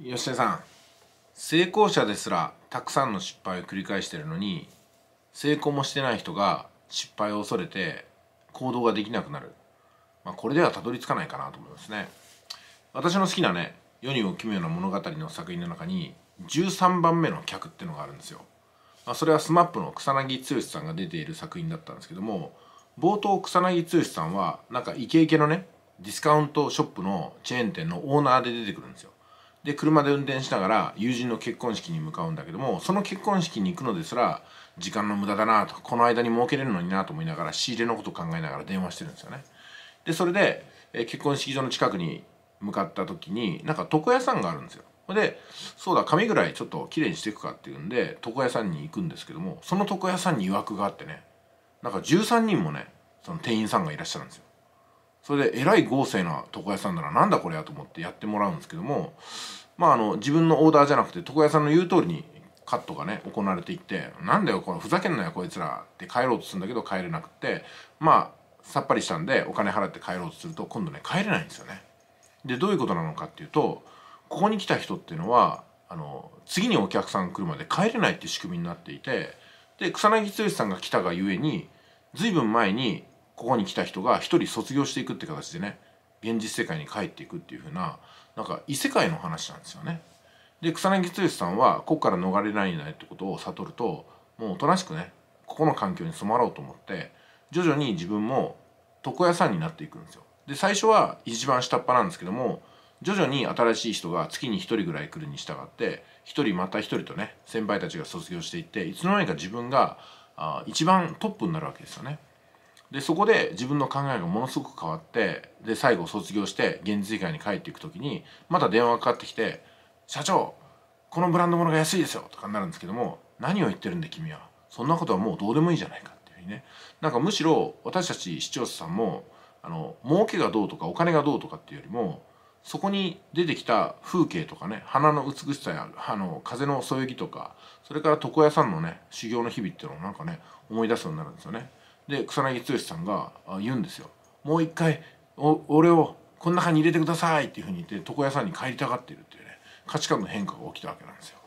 吉田さん、成功者ですらたくさんの失敗を繰り返してるのに、成功もしてない人が失敗を恐れて行動ができなくなる、これではたどり着かないかなと思いますね。私の好きなね、世にも奇妙な物語の作品の中に13番目の客っていうのがあるんですよ。それは SMAP の草剛さんが出ている作品だったんですけども、冒頭草剛さんはなんかイケイケのねディスカウントショップのチェーン店のオーナーで出てくるんですよ。で、車で運転しながら友人の結婚式に向かうんだけども、その結婚式に行くのですら時間の無駄だなと、この間に儲けれるのになと思いながら、仕入れのことを考えながら電話してるんですよね。で、それで結婚式場の近くに向かった時になんか床屋さんがあるんですよ。で、そうだ、髪ぐらいちょっときれいにしていくかっていうんで床屋さんに行くんですけども、その床屋さんに曰くがあってね、なんか13人もねその店員さんがいらっしゃるんですよ。それでえらい豪勢な床屋さんだな、なんだこれやと思ってやってもらうんですけども、自分のオーダーじゃなくて床屋さんの言う通りにカットがね行われていって、なんだよこれふざけんなよこいつらって帰ろうとするんだけど帰れなくって、さっぱりしたんでお金払って帰ろうとすると今度ね帰れないんですよね。で、どういうことなのかっていうと、ここに来た人っていうのは次にお客さん来るまで帰れないっていう仕組みになっていて、で、草剛さんが来たがゆえに随分前にここに来た人が一人卒業していくって形でね、現実世界に帰っていくっていう風な、なんか異世界の話なんですよね。で、草剛さんはここから逃れられないってことを悟ると、もうおとなしくねここの環境に染まろうと思って、徐々に自分も床屋さんになっていくんですよ。で、最初は一番下っ端なんですけども、徐々に新しい人が月に1人ぐらい来るに従って1人また1人とね先輩たちが卒業していって、いつの間にか自分が一番トップになるわけですよね。で、そこで自分の考えがものすごく変わって、で、最後卒業して現実世界に帰っていく時にまた電話がかかってきて「社長、このブランド物が安いですよ」とかになるんですけども「何を言ってるんで君は、そんなことはもうどうでもいいじゃないか」っていうふうにね、なんかむしろ私たち視聴者さんも儲けがどうとかお金がどうとかっていうよりも、そこに出てきた風景とかね、花の美しさや風のそよぎとか、それから床屋さんのね修行の日々っていうのをなんかね思い出すようになるんですよね。で、草剛さんが言うんですよ。もう一回俺をこの中に入れてくださいっていうふうに言って床屋さんに帰りたがっているっていうね、価値観の変化が起きたわけなんですよ。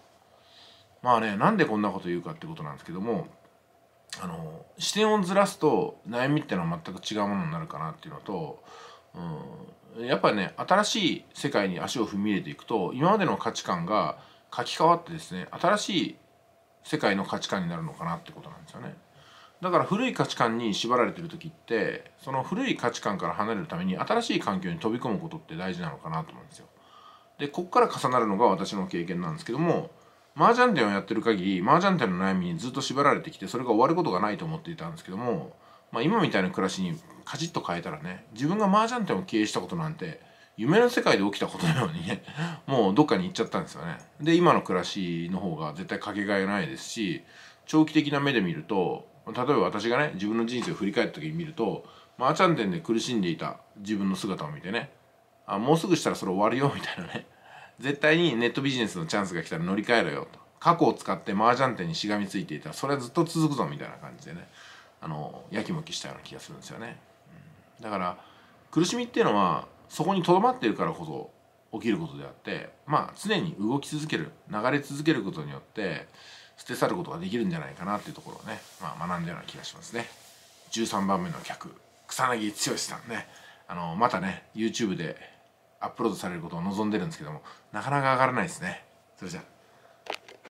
なんでこんなこと言うかってことなんですけども、視点をずらすと悩みっていうのは全く違うものになるかなっていうのと、やっぱりね新しい世界に足を踏み入れていくと、今までの価値観が書き換わってですね、新しい世界の価値観になるのかなってことなんですよね。だから古い価値観に縛られてる時って、その古い価値観から離れるために新しい環境に飛び込むことって大事なのかなと思うんですよ。で、こっから重なるのが私の経験なんですけども、麻雀店をやってる限り麻雀店の悩みにずっと縛られてきて、それが終わることがないと思っていたんですけども、今みたいな暮らしにカチッと変えたらね、自分が麻雀店を経営したことなんて夢の世界で起きたことのようにね、もうどっかに行っちゃったんですよね。で、今の暮らしの方が絶対かけがえないですし、長期的な目で見ると、例えば私がね自分の人生を振り返った時に見ると、麻雀店で苦しんでいた自分の姿を見てね、あ、もうすぐしたらそれ終わるよみたいなね、絶対にネットビジネスのチャンスが来たら乗り換えろよと、過去を使って麻雀店にしがみついていたらそれはずっと続くぞみたいな感じでね、やきもきしたような気がするんですよね。だから苦しみっていうのはそこにとどまっているからこそ起きることであって、常に動き続ける、流れ続けることによって捨て去ることができるんじゃないかなっていうところをね、学んだような気がしますね。13番目の客、草剛さんね、またね YouTube でアップロードされることを望んでるんですけども、なかなか上がらないですね。それじゃあ。